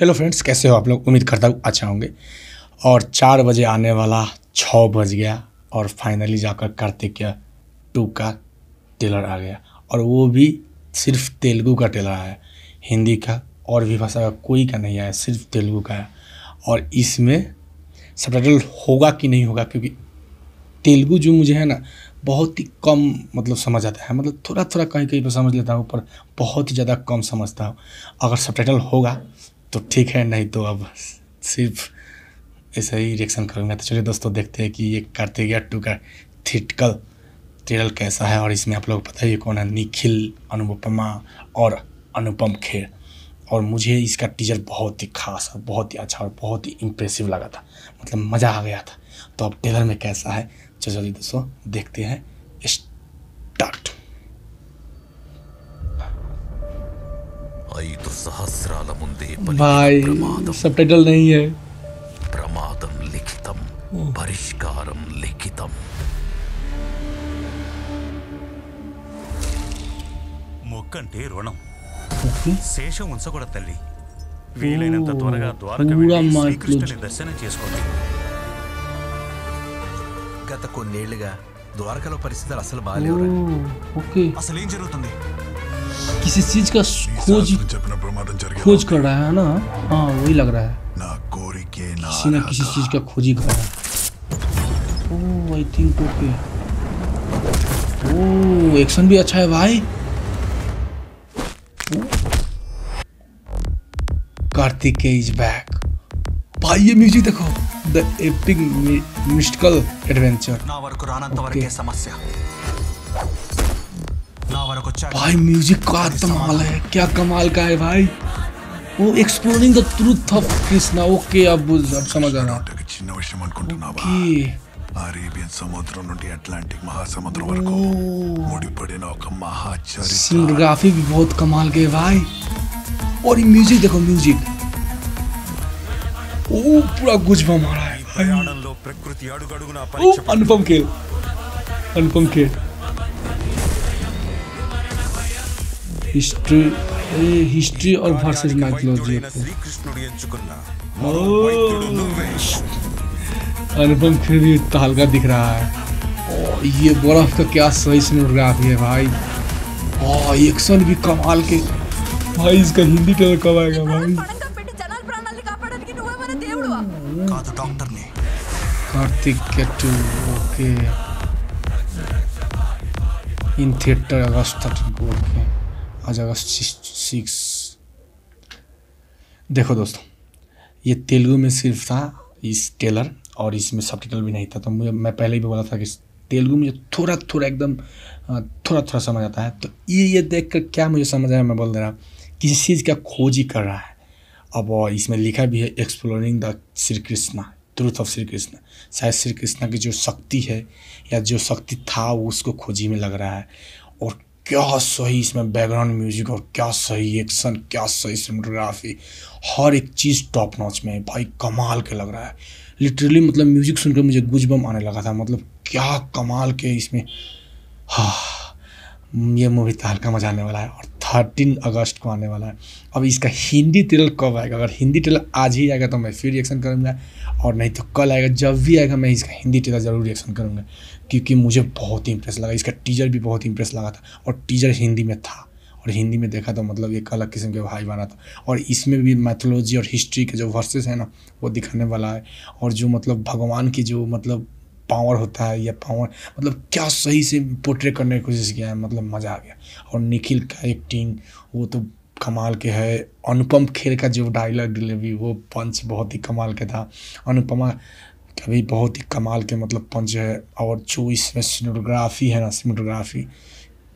Hello friends, कैसे हो आप लोग। उम्मीद करता हूँ अच्छा होंगे। और 4 बजे आने वाला 6 बज गया और फाइनली जाकर कार्तिकेय 2 का ट्रेलर आ गया। और वो भी सिर्फ तेलुगु का ट्रेलर आया, हिंदी का और भी भाषा का कोई का नहीं आया, सिर्फ तेलुगु का आया। और इसमें सबटाइटल होगा कि नहीं होगा, क्योंकि तेलुगु जो मुझे है ना बहुत ही कम मतलब समझ आता है, मतलब थोड़ा थोड़ा कहीं कहीं पर समझ लेता हूँ, पर बहुत ही ज़्यादा कम समझता हूँ। अगर सबटाइटल होगा तो ठीक है, नहीं तो अब सिर्फ ऐसा ही रिएक्शन करूँगा। तो चलिए दोस्तों, देखते हैं कि ये कार्तिकेय 2 का थिएट्रिकल ट्रेलर कैसा है। और इसमें आप लोग पता ही कौन है, निखिल, अनुपमा और अनुपम खेर। और मुझे इसका टीजर बहुत ही खास और बहुत ही अच्छा और बहुत ही इम्प्रेसिव लगा था, मतलब मज़ा आ गया था। तो अब ट्रेलर में कैसा है, चलिए दोस्तों देखते हैं। स्टार्ट। भाई सबटाइटल नहीं है। प्रमादम लिखितम परिष्कारम लिखितम। मोक्कंटे ऋणम శేషం ఉంచకూడదు తల్లి, వీలైనంత త్వరగా ద్వారక వెళ్ళి శ్రీకృష్ణుని దర్శనం చేసుకోండి। గత కొన్నేళ్లుగా ద్వారకలో పరిస్థితులు అసలు బాలేవురా। ఓకే, అసలు ఏం జరుగుతుంది? किसी चीज का खोज कर रहा है ना। हाँ, वही लग रहा है किसी ना किसी चीज का खोज ही कर रहा है। Oh, I think okay. Oh, action भी अच्छा है भाई। कार्तिकेय इज बैक भाई। ये म्यूजिक देखो, द एपिक मिस्टिकल एडवेंचर। ना वरक रानंत वरके समस्या भाई। म्यूजिक का कमाल है, क्या कमाल का है भाई। वो exploring the truth of Krishna. Okay, अब समझ आ रहा है। अरेबियन समुद्र నుండి అట్లాంటిక్ మహాసముద్రం వరకు ముడిపడిన ఒక మహా చరిత్ర। सिनेमेटोग्राफी भी बहुत कमाल के भाई। और ये म्यूजिक देखो, म्यूजिक ओ पूरा गुजबम आ रहा है भाई। ఆనందంలో ప్రకృతి అడుగడుగునా పరిచయం। अनुपम खेर हिस्ट्री और वर्सेस माइथोलॉजी। अनुपम खेर हल्का दिख रहा है। और ये बर्फ का क्या सही सिनेमेटोग्राफी है भाई। और एक्शन भी कमाल के भाई। इसका हिंदी ट्रेलर कब आएगा भाई? कार्तिकेय 2 ओके इन थिएटर अगस्त 3 ओके आज अगस्त 6। देखो दोस्तों, ये तेलुगु में सिर्फ था इस ट्रेलर और इसमें सबटाइटल भी नहीं था। तो मैं पहले ही बोला था कि तेलुगु मुझे थोड़ा थोड़ा एकदम थोड़ा थोड़ा समझ आता है। तो ये देख कर क्या मुझे समझ आया, मैं बोल दे रहा किसी चीज़ का खोज ही कर रहा है। अब इसमें लिखा भी है exploring the Shri Krishna, truth of Shri Krishna. शायद श्री कृष्णा की जो शक्ति है या जो शक्ति था उसको खोजी में लग रहा है। और क्या सही इसमें बैकग्राउंड म्यूजिक और क्या सही एक्शन, क्या सही सिनेमेटोग्राफी, हर एक चीज़ टॉप नॉच में है भाई। कमाल के लग रहा है लिटरली, मतलब म्यूजिक सुनकर मुझे गूजबम्प आने लगा था, मतलब क्या कमाल के इसमें। हाँ, ये मूवी तो हल्का मजा आने वाला है और 13 अगस्त को आने वाला है। अब इसका हिंदी ट्रेलर कब आएगा? अगर हिंदी ट्रेलर आज ही आएगा तो मैं फिर रिएक्शन करूँगा, और नहीं तो कल आएगा। जब भी आएगा मैं इसका हिंदी ट्रेलर ज़रूर रिएक्शन करूँगा, क्योंकि मुझे बहुत ही इंप्रेस लगा। इसका टीजर भी बहुत इंप्रेस लगा था, और टीजर हिंदी में था और हिंदी में देखा तो मतलब एक अलग किस्म के भाई बना था। और इसमें भी माइथोलॉजी और हिस्ट्री के जो वर्सेस है ना वो दिखाने वाला है। और जो मतलब भगवान की जो मतलब पावर होता है या पावर, मतलब क्या सही से पोर्ट्रे करने की कोशिश किया है, मतलब मज़ा आ गया। और निखिल का एक्टिंग वो तो कमाल के है। अनुपम खेर का जो डायलॉग डिलीवरी, वो पंच बहुत ही कमाल के था। अनुपमा का भी बहुत ही कमाल के मतलब पंच है। और जो इसमें सिनेमेटोग्राफी है ना, सिनेमेटोग्राफी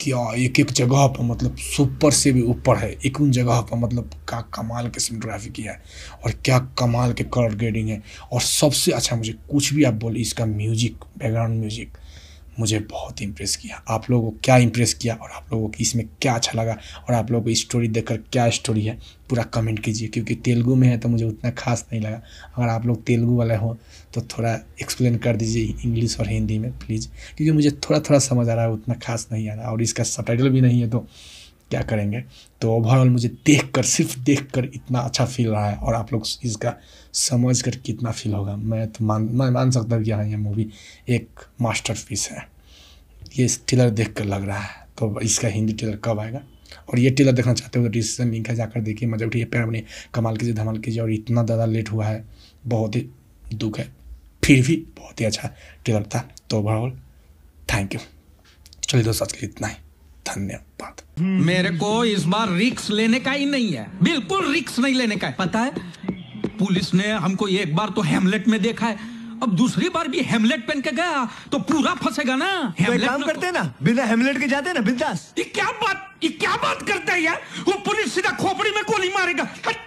क्या एक जगह पर मतलब सुपर से भी ऊपर है। एक उन जगह पर मतलब क्या कमाल के सिनेमेटोग्राफी किया है और क्या कमाल के कलर ग्रेडिंग है। और सबसे अच्छा मुझे कुछ भी आप बोले, इसका म्यूजिक, बैकग्राउंड म्यूजिक मुझे बहुत इम्प्रेस किया। आप लोगों को क्या इम्प्रेस किया और आप लोगों को इसमें क्या अच्छा लगा और आप लोगों को स्टोरी देखकर क्या स्टोरी है, पूरा कमेंट कीजिए। क्योंकि तेलुगु में है तो मुझे उतना खास नहीं लगा। अगर आप लोग तेलुगु वाले हो तो थोड़ा एक्सप्लेन कर दीजिए इंग्लिश और हिंदी में प्लीज़, क्योंकि मुझे थोड़ा थोड़ा समझ आ रहा है, उतना खास नहीं आ रहा। और इसका सबटाइटल भी नहीं है तो क्या करेंगे। तो ओवरऑल मुझे देखकर सिर्फ देखकर इतना अच्छा फील रहा है और आप लोग इसका समझ कर कितना फील होगा। मैं मान सकता हूँ कि हाँ ये मूवी एक मास्टरपीस है, ये ट्रेलर देखकर लग रहा है। तो इसका हिंदी ट्रेलर कब आएगा और ये ट्रेलर देखना चाहते हो तो डिस्क्रिप्शन लिंक है, जाकर देखिए। मजा उठिए, प्यार बने, कमाल कीजिए, धमाल कीजिए। और इतना ज़्यादा लेट हुआ है, बहुत ही दुख है, फिर भी बहुत ही अच्छा ट्रेलर था। तो ओवरऑल थैंक यू। चलिए दोस्तों आज के लिए इतना ही, धन्यवाद। मेरे को इस बार रिस्क लेने का ही नहीं है, बिल्कुल रिस्क नहीं लेने का है। पता है पुलिस ने हमको एक बार तो हैमलेट में देखा है, अब दूसरी बार भी हेमलेट पहन के गया तो पूरा फंसेगा ना। हेमलेट काम करते ना, बिना हेमलेट के जाते ना बिंदास। ये क्या बात करते हैं यार, वो पुलिस सीधा खोपड़ी में गोली मारेगा।